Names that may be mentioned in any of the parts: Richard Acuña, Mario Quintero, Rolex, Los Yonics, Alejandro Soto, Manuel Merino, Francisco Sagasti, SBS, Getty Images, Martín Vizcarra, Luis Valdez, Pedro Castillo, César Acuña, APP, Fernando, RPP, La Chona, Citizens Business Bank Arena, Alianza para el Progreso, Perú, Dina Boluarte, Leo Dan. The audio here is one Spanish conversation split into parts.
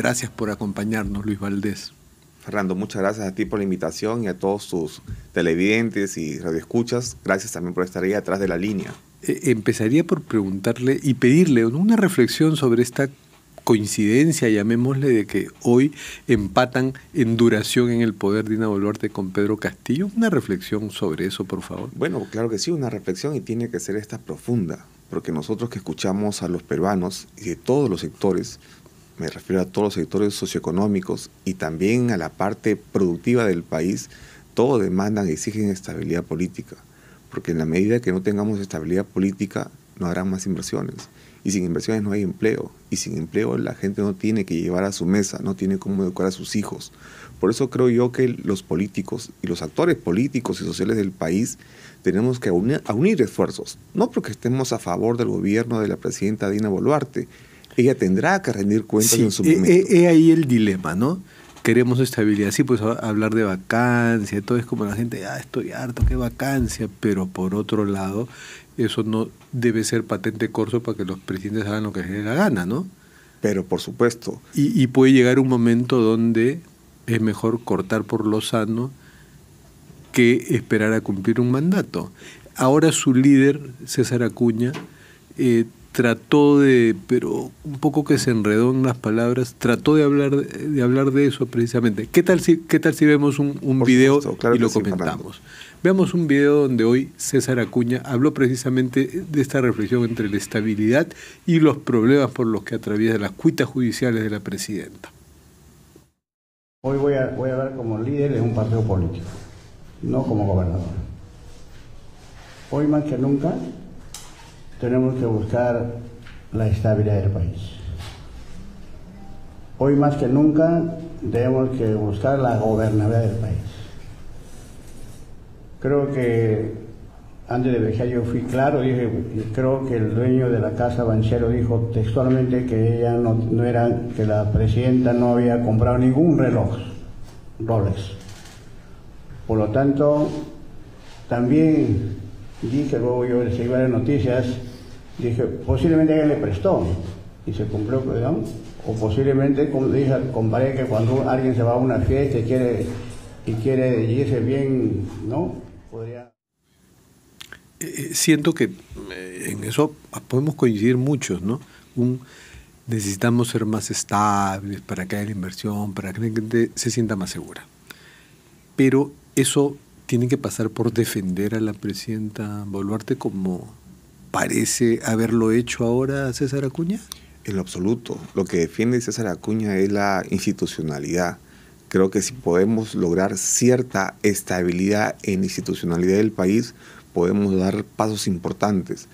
Gracias por acompañarnos, Luis Valdez. Fernando, muchas gracias a ti por la invitación y a todos tus televidentes y radioescuchas. Gracias también por estar ahí atrás de la línea. Empezaría por preguntarle y pedirle una reflexión sobre esta coincidencia, llamémosle, de que hoy empatan en duración en el poder Dina Boluarte con Pedro Castillo. Una reflexión sobre eso, por favor. Bueno, claro que sí, una reflexión, y tiene que ser esta profunda, porque nosotros que escuchamos a los peruanos y de todos los sectores, me refiero a todos los sectores socioeconómicos y también a la parte productiva del país, todos demandan y exigen estabilidad política, porque en la medida que no tengamos estabilidad política no habrá más inversiones, y sin inversiones no hay empleo, y sin empleo la gente no tiene que llevar a su mesa, no tiene cómo educar a sus hijos. Por eso creo yo que los políticos y los actores políticos y sociales del país tenemos que unir esfuerzos, no porque estemos a favor del gobierno de la presidenta Dina Boluarte, ella tendrá que rendir cuentas, sí, en su momento. Es ahí el dilema, ¿no? Queremos estabilidad, sí, pues hablar de vacancia, todo es como la gente, ah, estoy harto, qué vacancia, pero por otro lado, eso no debe ser patente corso para que los presidentes hagan lo que les dé la gana, ¿no? Pero por supuesto. Y puede llegar un momento donde es mejor cortar por lo sano que esperar a cumplir un mandato. Ahora su líder, César Acuña, trató de, pero un poco que se enredó en las palabras, trató de hablar de eso precisamente. ¿Qué tal si vemos un video, claro, y lo comentamos? Sí, veamos un video donde hoy César Acuña habló precisamente de esta reflexión entre la estabilidad y los problemas por los que atraviesa las cuitas judiciales de la presidenta. Hoy voy a hablar como líder de un partido político, no como gobernador. Hoy más que nunca tenemos que buscar la estabilidad del país. Hoy más que nunca tenemos que buscar la gobernabilidad del país. Creo que antes de viajar yo fui claro, dije, creo que el dueño de la casa Banchero dijo textualmente que ella no era, que la presidenta no había comprado ningún reloj Rolex. Por lo tanto, también dije, luego yo recibí varias noticias, dije, posiblemente ella le prestó y se cumplió, digamos, o posiblemente, como dije, comparé que cuando alguien se va a una fiesta y quiere irse bien, ¿no? Podría... siento que en eso podemos coincidir muchos, ¿no? Necesitamos ser más estables para que haya la inversión, para que la gente se sienta más segura. Pero eso tiene que pasar por defender a la presidenta Boluarte, como parece haberlo hecho ahora César Acuña. En lo absoluto. Lo que defiende César Acuña es la institucionalidad. Creo que si podemos lograr cierta estabilidad en la institucionalidad del país, podemos dar pasos importantes.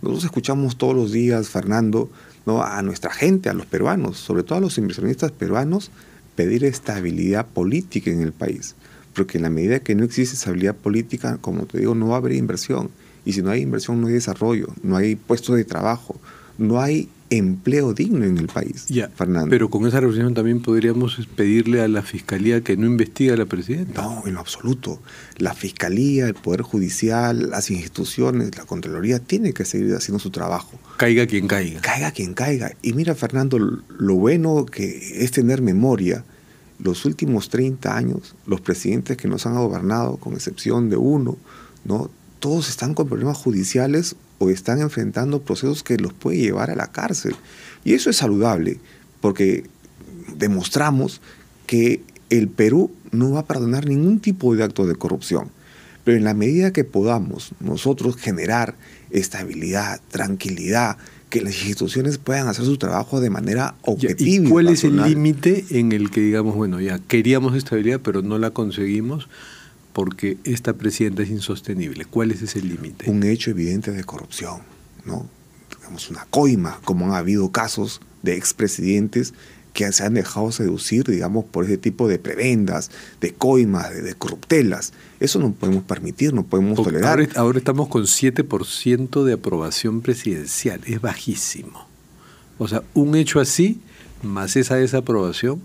Nosotros escuchamos todos los días, Fernando, ¿no?, a nuestra gente, a los peruanos, sobre todo a los inversionistas peruanos, pedir estabilidad política en el país. Porque en la medida que no existe estabilidad política, como te digo, no va a haber inversión. Y si no hay inversión, no hay desarrollo, no hay puestos de trabajo, no hay empleo digno en el país, ya, Fernando. Pero con esa reflexión también podríamos pedirle a la Fiscalía que no investigue a la presidenta. No, en lo absoluto. La Fiscalía, el Poder Judicial, las instituciones, la Contraloría, tienen que seguir haciendo su trabajo. Caiga quien caiga. Caiga quien caiga. Y mira, Fernando, lo bueno que es tener memoria. Los últimos 30 años, los presidentes que nos han gobernado, con excepción de uno, ¿no?, todos están con problemas judiciales o están enfrentando procesos que los puede llevar a la cárcel. Y eso es saludable, porque demostramos que el Perú no va a perdonar ningún tipo de acto de corrupción. Pero en la medida que podamos nosotros generar estabilidad, tranquilidad, que las instituciones puedan hacer su trabajo de manera objetiva. ¿Y cuál es el límite en el que digamos, bueno, ya queríamos estabilidad, pero no la conseguimos porque esta presidenta es insostenible? ¿Cuál es ese límite? Un hecho evidente de corrupción, ¿no? Digamos, una coima, como han habido casos de expresidentes que se han dejado seducir, digamos, por ese tipo de prebendas, de coimas, de corruptelas. Eso no podemos permitir, no podemos tolerar. Ahora estamos con 7% de aprobación presidencial, es bajísimo. O sea, un hecho así, más esa desaprobación,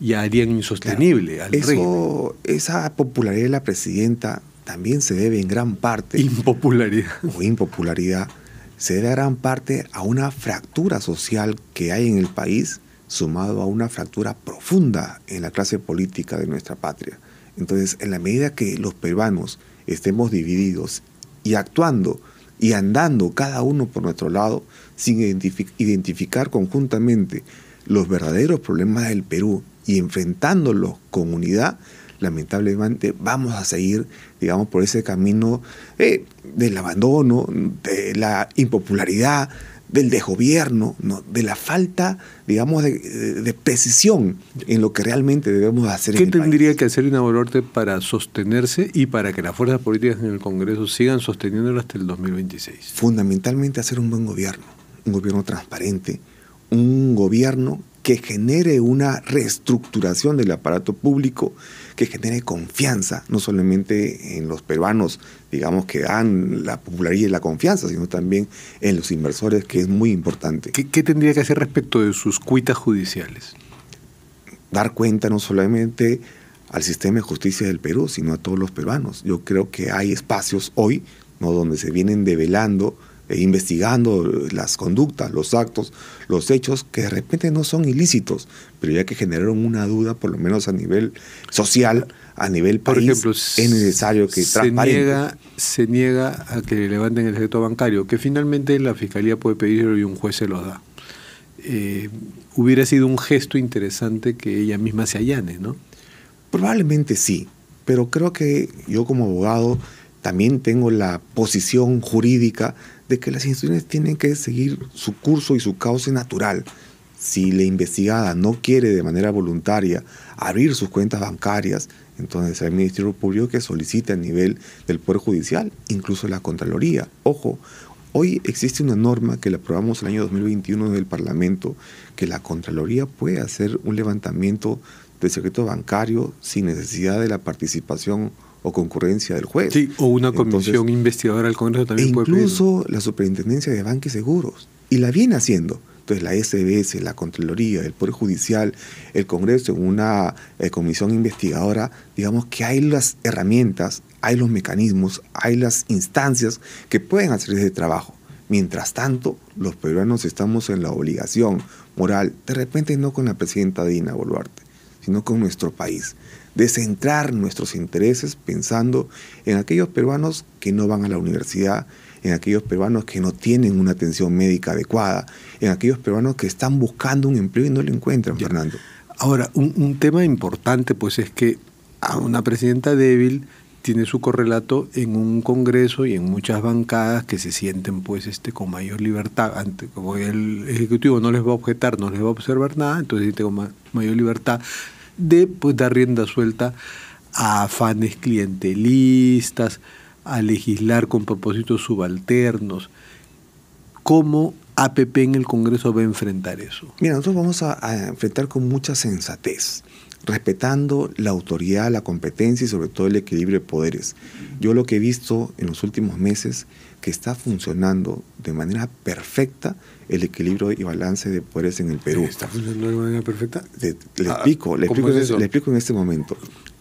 ya harían insostenible, claro, al régimen. Esa popularidad de la presidenta también se debe en gran parte... Impopularidad. O impopularidad. Se debe en gran parte a una fractura social que hay en el país, sumado a una fractura profunda en la clase política de nuestra patria. Entonces, en la medida que los peruanos estemos divididos y actuando y andando cada uno por nuestro lado, sin identificar conjuntamente los verdaderos problemas del Perú y enfrentándolos con unidad, lamentablemente vamos a seguir, digamos, por ese camino del abandono, de la impopularidad, del desgobierno, ¿no?, de la falta, digamos, de precisión en lo que realmente debemos hacer. ¿Qué tendría que hacer Dina Boluarte para sostenerse y para que las fuerzas políticas en el Congreso sigan sosteniéndolo hasta el 2026? Fundamentalmente hacer un buen gobierno, un gobierno transparente, un gobierno que genere una reestructuración del aparato público, que genere confianza, no solamente en los peruanos, digamos, que dan la popularidad y la confianza, sino también en los inversores, que es muy importante. ¿Qué tendría que hacer respecto de sus cuitas judiciales? Dar cuenta no solamente al sistema de justicia del Perú, sino a todos los peruanos. Yo creo que hay espacios hoy, ¿no?, donde se vienen develando e investigando las conductas, los actos, los hechos que de repente no son ilícitos, pero ya que generaron una duda, por lo menos a nivel social, a nivel país, por ejemplo, es necesario que se niega a que levanten el secreto bancario, que finalmente la Fiscalía puede pedirlo y un juez se los da. Hubiera sido un gesto interesante que ella misma se allane, ¿no? Probablemente sí, pero creo que yo como abogado también tengo la posición jurídica de que las instituciones tienen que seguir su curso y su cauce natural. Si la investigada no quiere de manera voluntaria abrir sus cuentas bancarias, entonces el Ministerio Público que solicite a nivel del Poder Judicial, incluso la Contraloría. Ojo, hoy existe una norma que la aprobamos el año 2021 en el Parlamento, que la Contraloría puede hacer un levantamiento del secreto bancario sin necesidad de la participación o concurrencia del juez. Sí, o una comisión investigadora del Congreso también puede pedirlo. Incluso la Superintendencia de Banca y Seguros, y la viene haciendo. Entonces la SBS, la Contraloría, el Poder Judicial, el Congreso, una comisión investigadora, digamos que hay las herramientas, hay los mecanismos, hay las instancias que pueden hacer ese trabajo. Mientras tanto, los peruanos estamos en la obligación moral, de repente no con la presidenta Dina Boluarte, sino con nuestro país, de centrar nuestros intereses pensando en aquellos peruanos que no van a la universidad, en aquellos peruanos que no tienen una atención médica adecuada, en aquellos peruanos que están buscando un empleo y no lo encuentran, ya. Fernando. Ahora, un tema importante pues es que a una presidenta débil tiene su correlato en un Congreso y en muchas bancadas que se sienten pues con mayor libertad. Como el Ejecutivo no les va a objetar, no les va a observar nada, entonces tengo mayor libertad de pues dar rienda suelta a afanes clientelistas, a legislar con propósitos subalternos. ¿Cómo APP en el Congreso va a enfrentar eso? Mira, nosotros vamos a enfrentar con mucha sensatez, respetando la autoridad, la competencia y sobre todo el equilibrio de poderes. Yo lo que he visto en los últimos meses que está funcionando de manera perfecta el equilibrio y balance de poderes en el Perú. ¿Está funcionando de manera perfecta? Le explico en este momento.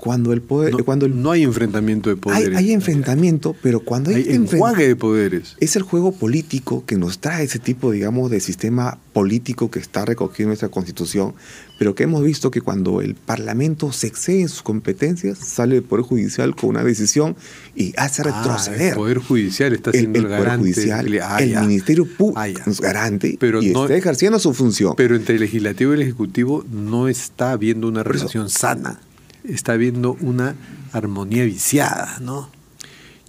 No hay enfrentamiento de poderes. Hay enfrentamiento, pero cuando hay enjuague de poderes. Es el juego político que nos trae ese tipo, digamos, de sistema político que está recogido en nuestra Constitución, pero que hemos visto que cuando el Parlamento se excede en sus competencias, sale el Poder Judicial con una decisión y hace retroceder. El Poder Judicial está siendo el garante. El Poder Judicial, el Ministerio Público nos garante, pero y no, está ejerciendo su función. Pero entre el Legislativo y el Ejecutivo no está habiendo una relación sana. Está habiendo una armonía viciada, ¿no?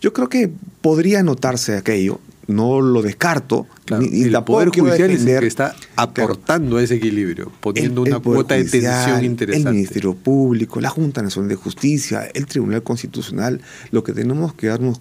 Yo creo que podría notarse aquello, no lo descarto. Claro, el Poder Judicial es el que está aportando a ese equilibrio, poniendo una cuota de tensión interesante. El Ministerio Público, la Junta Nacional de Justicia, el Tribunal Constitucional, lo que tenemos que darnos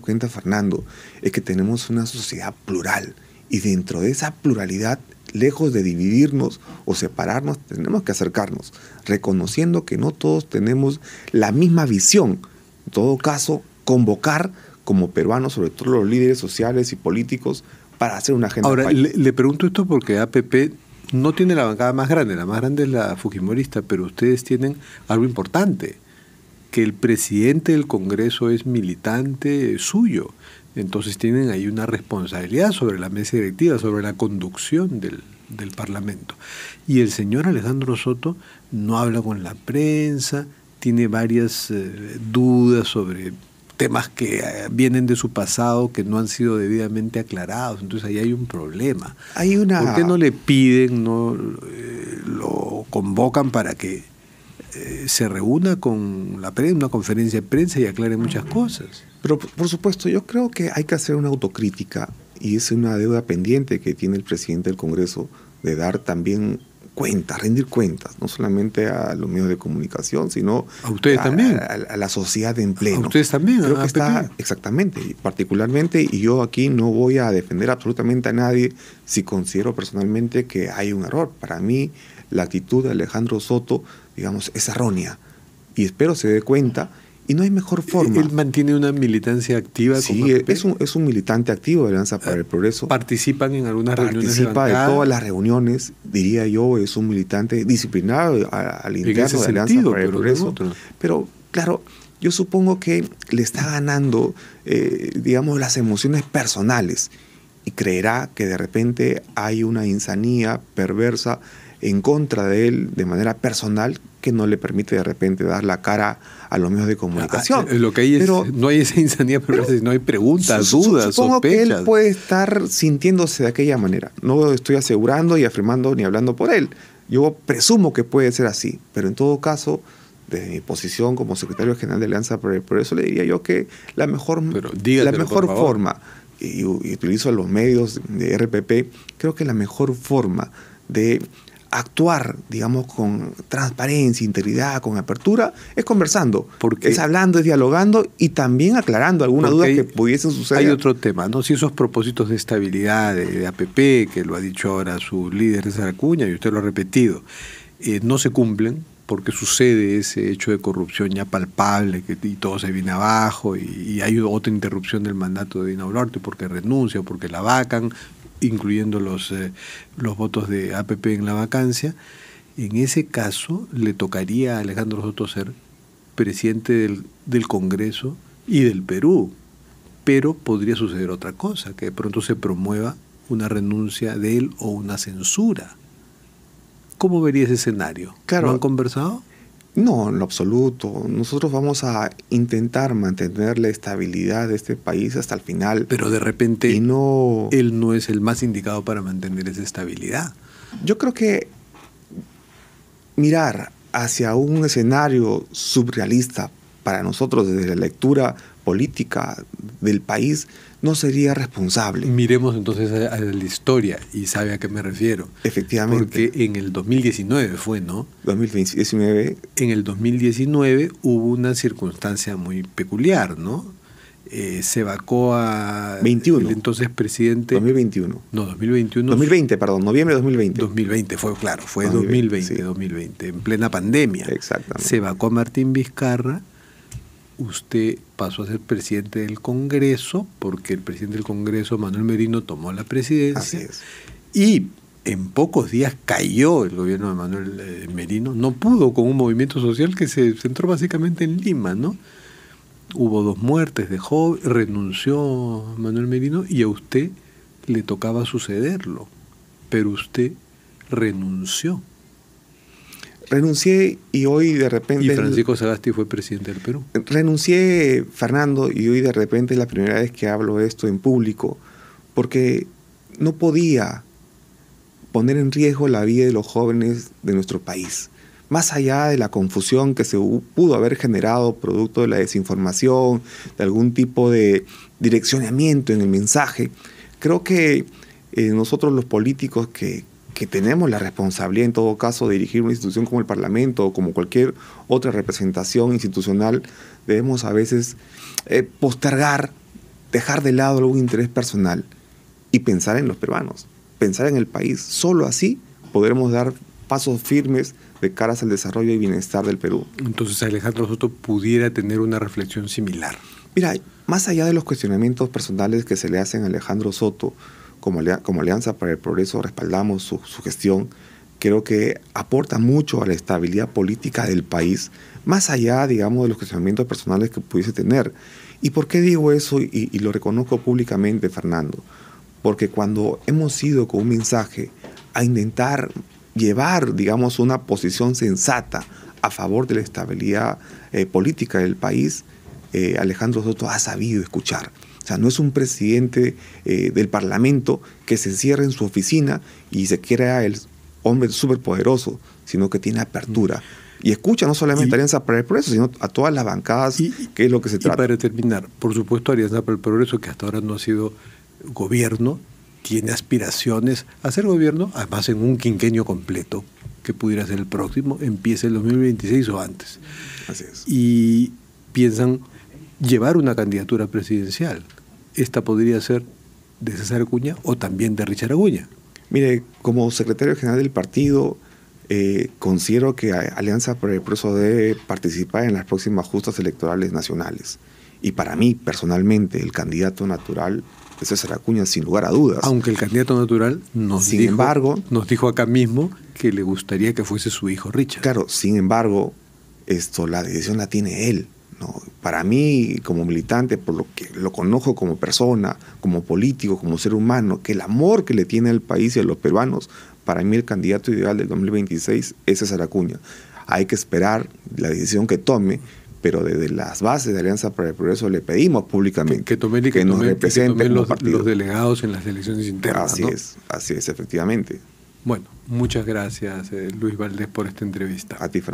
cuenta, Fernando, es que tenemos una sociedad plural y dentro de esa pluralidad, lejos de dividirnos o separarnos, tenemos que acercarnos, reconociendo que no todos tenemos la misma visión. En todo caso, convocar como peruanos, sobre todo los líderes sociales y políticos, para hacer una agenda. Ahora, le pregunto esto porque APP no tiene la bancada más grande, la más grande es la fujimorista, pero ustedes tienen algo importante, que el presidente del Congreso es militante suyo. Entonces tienen ahí una responsabilidad sobre la mesa directiva, sobre la conducción del del Parlamento. Y el señor Alejandro Soto no habla con la prensa, tiene varias dudas sobre temas que vienen de su pasado que no han sido debidamente aclarados. Entonces ahí hay un problema. Hay una... ¿Por qué no le piden, lo convocan para que se reúna con la prensa, una conferencia de prensa y aclare muchas cosas? Pero por supuesto, yo creo que hay que hacer una autocrítica y es una deuda pendiente que tiene el presidente del Congreso de dar también cuentas, rendir cuentas, no solamente a los medios de comunicación, sino a ustedes también, a la sociedad en pleno. A ustedes también, creo que está, exactamente, particularmente, y yo aquí no voy a defender absolutamente a nadie si considero personalmente que hay un error. Para mí, la actitud de Alejandro Soto, digamos, es errónea y espero se dé cuenta. Y no hay mejor forma. Él mantiene una militancia activa. Sí, es un militante activo de Alianza para el Progreso. ¿Participan en algunas reuniones? Participa de todas las reuniones, diría yo. Es un militante disciplinado al interno de Alianza para el Progreso. Pero claro, yo supongo que le está ganando, digamos, las emociones personales. Y creerá que de repente hay una insanía perversa en contra de él de manera personal que no le permite de repente dar la cara a los medios de comunicación. Lo que hay es, pero no hay esa insanidad, pero no hay preguntas, dudas, supongo, sospechas. Que él puede estar sintiéndose de aquella manera. No estoy asegurando y afirmando ni hablando por él. Yo presumo que puede ser así, pero en todo caso, desde mi posición como secretario general de Alianza para el Progreso, le diría yo que la mejor, forma, y utilizo los medios de RPP, creo que la mejor forma de actuar, digamos, con transparencia, integridad, con apertura, es conversando, es hablando, es dialogando y también aclarando alguna duda que pudiesen suceder. Hay otro tema, ¿no? Si esos propósitos de estabilidad de APP, que lo ha dicho ahora su líder César Acuña, y usted lo ha repetido, no se cumplen porque sucede ese hecho de corrupción ya palpable y todo se viene abajo y hay otra interrupción del mandato de Dina Boluarte porque renuncia o porque la vacan, incluyendo los votos de APP en la vacancia, en ese caso le tocaría a Alejandro Soto ser presidente del Congreso y del Perú, pero podría suceder otra cosa, que de pronto se promueva una renuncia de él o una censura. ¿Cómo vería ese escenario? Claro. ¿Lo han conversado? No, en lo absoluto. Nosotros vamos a intentar mantener la estabilidad de este país hasta el final. Pero de repente él no es el más indicado para mantener esa estabilidad. Yo creo que mirar hacia un escenario surrealista para nosotros desde la lectura política del país no sería responsable. Miremos entonces a la historia y sabe a qué me refiero. Efectivamente. Porque en el 2019 fue, ¿no? 2019. En el 2019 hubo una circunstancia muy peculiar, ¿no? Se vacó a... 21. El entonces presidente... 2021. No, 2021. 2020, perdón, noviembre de 2020. 2020, fue claro, fue 2020, sí. 2020, en plena pandemia. Exactamente. Se vacó a Martín Vizcarra. Usted pasó a ser presidente del Congreso, porque el presidente del Congreso, Manuel Merino, tomó la presidencia. Así es. Y en pocos días cayó el gobierno de Manuel Merino. No pudo con un movimiento social que se centró básicamente en Lima, ¿no? Hubo 2 muertes de joven, renunció Manuel Merino y a usted le tocaba sucederlo. Pero usted renunció. Renuncié y hoy de repente... Y Francisco Sagasti fue presidente del Perú. Renuncié, Fernando, y hoy de repente es la primera vez que hablo esto en público, porque no podía poner en riesgo la vida de los jóvenes de nuestro país. Más allá de la confusión que se pudo haber generado producto de la desinformación, de algún tipo de direccionamiento en el mensaje, creo que nosotros los políticos que tenemos la responsabilidad en todo caso de dirigir una institución como el Parlamento o como cualquier otra representación institucional, debemos a veces postergar, dejar de lado algún interés personal y pensar en los peruanos, pensar en el país. Solo así podremos dar pasos firmes de caras al desarrollo y bienestar del Perú. Entonces Alejandro Soto pudiera tener una reflexión similar. Mira, más allá de los cuestionamientos personales que se le hacen a Alejandro Soto, como Alianza para el Progreso respaldamos su gestión, creo que aporta mucho a la estabilidad política del país, más allá, digamos, de los cuestionamientos personales que pudiese tener. ¿Y por qué digo eso? Y lo reconozco públicamente, Fernando, porque cuando hemos ido con un mensaje a intentar llevar, digamos, una posición sensata a favor de la estabilidad política del país, Alejandro Soto ha sabido escuchar. O sea, no es un presidente del Parlamento que se encierra en su oficina y se crea el hombre superpoderoso, sino que tiene apertura. Y escucha no solamente a Alianza para el Progreso, sino a todas las bancadas, que es lo que se trata. Y para terminar, por supuesto, Alianza para el Progreso, que hasta ahora no ha sido gobierno, tiene aspiraciones a ser gobierno, además en un quinquenio completo, que pudiera ser el próximo, empiece el 2026 o antes. Así es. Y piensan llevar una candidatura presidencial. Esta podría ser de César Acuña o también de Richard Acuña. Mire, como secretario general del partido, considero que Alianza para el Progreso debe participar en las próximas justas electorales nacionales. Y para mí, personalmente, el candidato natural es César Acuña, sin lugar a dudas. Aunque el candidato natural nos dijo acá mismo que le gustaría que fuese su hijo Richard. Claro, sin embargo, la decisión la tiene él, ¿no? Para mí, como militante, por lo que lo conozco como persona, como político, como ser humano, que el amor que le tiene al país y a los peruanos, para mí el candidato ideal del 2026 es César Acuña. Hay que esperar la decisión que tome, pero desde las bases de Alianza para el Progreso le pedimos públicamente que nos representen los delegados en las elecciones internas. Así es, efectivamente. Bueno, muchas gracias, Luis Valdez, por esta entrevista. A ti, Fernando.